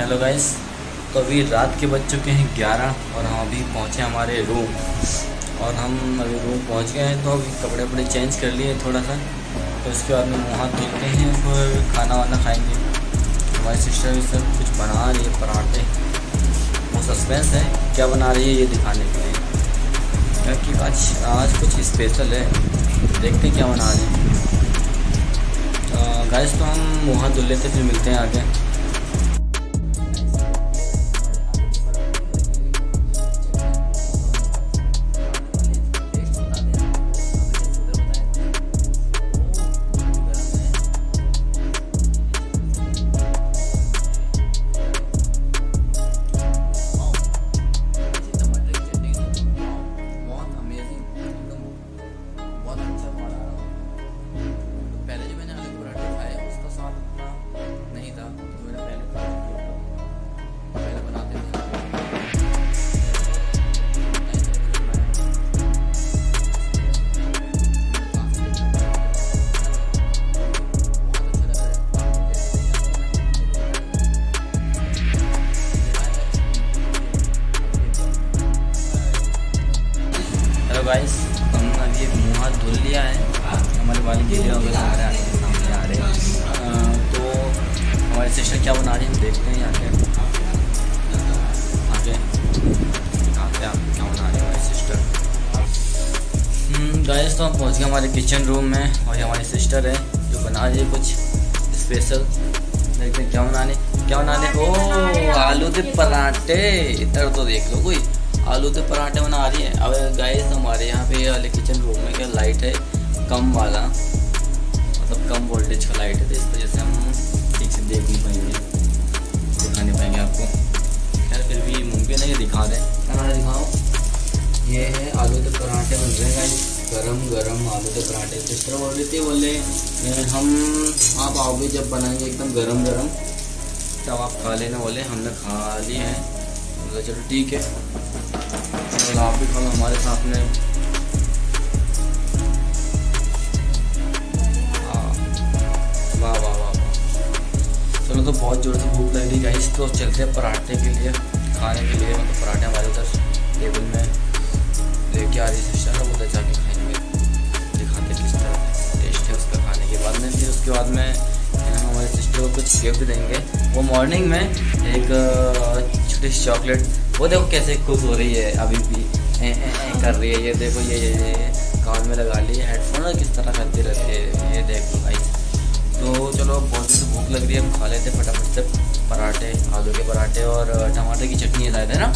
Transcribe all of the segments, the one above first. Hello guys, तो अभी रात के बज चुके हैं 11 और हम अभी पहुँचे हमारे रूम और हम अभी रूम पहुँच गए हैं। तो अभी कपड़े वपड़े चेंज कर लिए थोड़ा सा, तो उसके बाद में वहाँ धुलते हैं और खाना वाना खाएंगे। हमारी सिस्टर भी सब कुछ बना रही है, पराठे। वो सस्पेंस है क्या बना रही है ये दिखाने के लिए, क्योंकि आज कुछ स्पेशल है। देखते हैं क्या बना रहे हैं गाइस। तो हम वहाँ धुल लेते फिर मिलते हैं आगे। गाइस हम अभी मुँह हाथ धुल लिया है, हमारे वाली गीले हो गए सामने आ रहे हैं। तो हमारी सिस्टर क्या बना रही है देखते हैं आगे क्या बना रही है हमारी सिस्टर। गाइस तो हम पहुँच गए हमारे किचन रूम में और हमारी सिस्टर है जो बना रही है कुछ स्पेशल। देखते हैं क्या बनाने को आलू के पराठे। इधर तो देख लो कोई आलू के पराठे बना रही है। अब गाइस हमारे यहाँ पे वाले किचन रूम में क्या लाइट है कम वाला, मतलब कम वोल्टेज का लाइट है, तो इस वजह से हम ठीक से देख नहीं पाएंगे, दिखा नहीं पाएंगे आपको। खैर फिर भी मुमकिन है दिखा दें। पराठा दिखाओ, ये है आलू के पराठे बन रहे हैं गाइस, गरम गरम आलू के पराठे। सिस्टर बोल रही थी, बोले हम आप आओगे जब बनाएंगे एकदम गरम गरम तब आप खा लेना। बोले हमने खा लिए हैं, बोले चलो ठीक है आप भी खाओ हमारे साथ में। वाह वाह वाह, चलो तो बहुत जोर से भूख लग रही गाइस, तो चलते हैं पराठे के लिए खाने के लिए। मतलब पराठे हमारे उधर टेबल में लेके आ रही सिस्टर, तो उधर जाके खाएंगे, दिखाते किस तरह टेस्ट है उसका। खाने के बाद में फिर उसके बाद में हम हमारे सिस्टर को कुछ गिफ्ट देंगे। वो मॉर्निंग में एक छोटी सी चॉकलेट, वो देखो कैसे खुश हो रही है, अभी भी ए, ए, ए, कर रही है। ये देखो ये कान में लगा ली है हेडफोन और किस तरह करती रहती है, ये देख लो गाइस। तो चलो बहुत से भूख लग रही है, हम खा लेते फटाफट से पराठे, आलू के पराठे और टमाटर की चटनी है शायद, है ना।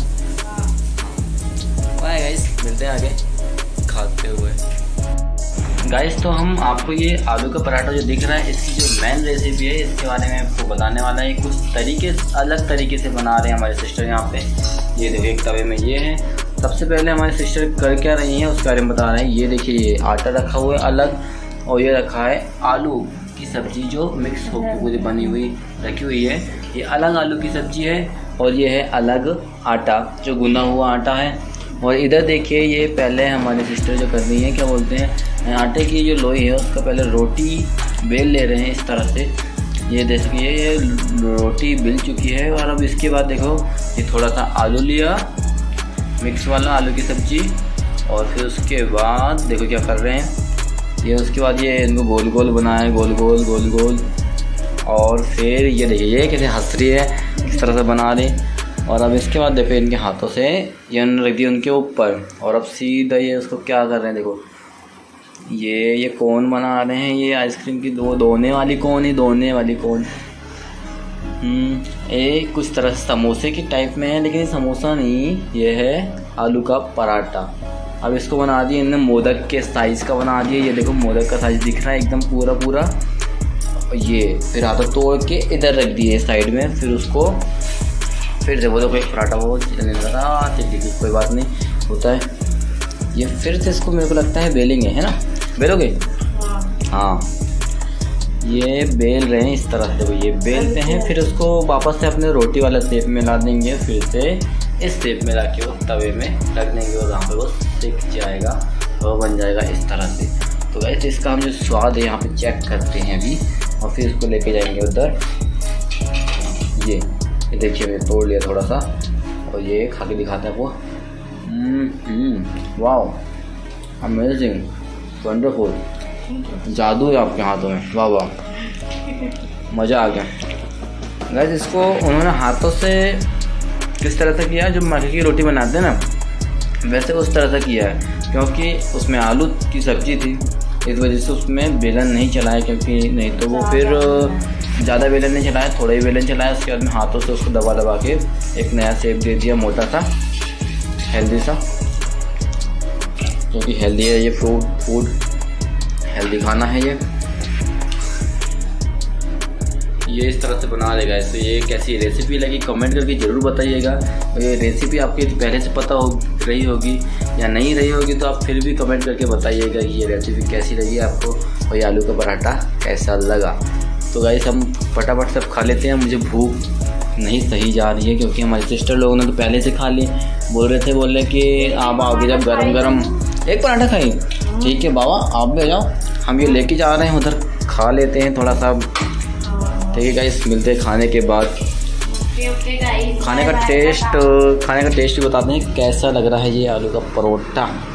बाय गाइस, मिलते हैं आगे खाते हुए। गाइस तो हम आपको ये आलू का पराठा जो दिख रहा है इसकी जो मेन रेसिपी है इसके बारे में आपको बताने वाला है। कुछ अलग तरीके से बना रहे हैं हमारे सिस्टर यहाँ पे। ये देखिए एक तवे में ये है। सबसे पहले हमारे सिस्टर कर क्या रही हैं उसके बारे में बता रहे हैं। ये देखिए ये आटा रखा हुआ है अलग और ये रखा है आलू की सब्ज़ी जो मिक्स होकर पूरी बनी हुई रखी हुई है। ये अलग आलू की सब्ज़ी है और ये है अलग आटा जो गुना हुआ आटा है। और इधर देखिए ये पहले हमारे सिस्टर जो कर रही हैं क्या बोलते हैं आटे की जो लोई है उसका पहले रोटी बेल ले रहे हैं इस तरह से। ये देख सकते ये रोटी बिल चुकी है और अब इसके बाद देखो ये थोड़ा सा आलू लिया मिक्स वाला आलू की सब्ज़ी और फिर उसके बाद देखो क्या कर रहे हैं ये। उसके बाद ये इनको गोल गोल बनाया, गोल गोल और फिर ये देखिए ये कैसे हंस रही है, किस तरह से बना रही। और अब इसके बाद देखो इनके हाथों से ये उन्होंने रख दिया उनके ऊपर और अब सीधा ये उसको क्या कर रहे हैं। देखो ये कोन बना रहे हैं, ये आइसक्रीम की दोने वाली कोन। ये कुछ तरह से समोसे की टाइप में है लेकिन समोसा नहीं, ये है आलू का पराठा। अब इसको बना दिए इन्होंने मोदक के साइज़ का बना दिया। ये देखो मोदक का साइज़ दिख रहा है एकदम पूरा। ये फिर हाथों तोड़ के इधर रख दिए साइड में, फिर उसको फिर से वो देखो एक पराठा वो चलने लगा। ठीक कोई बात नहीं, होता है। ये फिर से इसको मेरे को लगता है बेलेंगे, है ना, बेलोगे? हाँ ये बेल रहे हैं इस तरह से, वो ये बेलते हैं फिर उसको वापस से अपने रोटी वाला शेप में ला देंगे, फिर से इस शेप में ला के वो तवे में रख देंगे और वहाँ पर वो सिक जाएगा और बन जाएगा इस तरह से। तो वैसे इसका हम जो स्वाद है यहाँ पे चेक करते हैं अभी और फिर इसको लेके जाएंगे उधर। ये ये देखिए मैंने तोड़ लिया थोड़ा सा और ये खा के दिखाते हैं आपको। वाह, अमेजिंग, वंडरफुल, जादू है आपके हाथों में। वाह वाह, मज़ा आ गया। गाइस इसको उन्होंने हाथों से किस तरह से किया, जो मक्के की रोटी बनाते हैं ना, वैसे उस तरह से किया है, क्योंकि उसमें आलू की सब्ज़ी थी, इस वजह से उसमें बेलन नहीं चलाया, क्योंकि नहीं तो वो फिर ज़्यादा बेलन नहीं चलाया, थोड़ा ही बेलन चलाया। उसके बाद में हाथों से उसको दबा दबा के एक नया शेप दे दिया, मोटा सा, हेल्दी सा, क्योंकि हेल्दी है ये फूड, हेल्दी खाना है ये इस तरह से बना लेगा। तो ये कैसी रेसिपी लगी कमेंट करके ज़रूर बताइएगा। और ये रेसिपी आपकी पहले से पता हो रही होगी या नहीं रही होगी, तो आप फिर भी कमेंट करके बताइएगा कि ये रेसिपी कैसी लगी आपको और ये आलू का पराठा कैसा लगा। तो गाइस हम फटाफट सब खा लेते हैं, मुझे भूख नहीं सही जा रही है, क्योंकि हमारे सिस्टर लोगों ने तो पहले से खा लिए, बोल रहे कि आप आओगे जब गरम गरम एक पराठा खाइए। ठीक है बाबा, आप भी आ जाओ, हम ये लेके जा रहे हैं उधर, खा लेते हैं थोड़ा सा। ठीक है गाइस, मिलते हैं खाने के बाद। खाने का टेस्ट भी बताते हैं कैसा लग रहा है ये आलू का परोठा।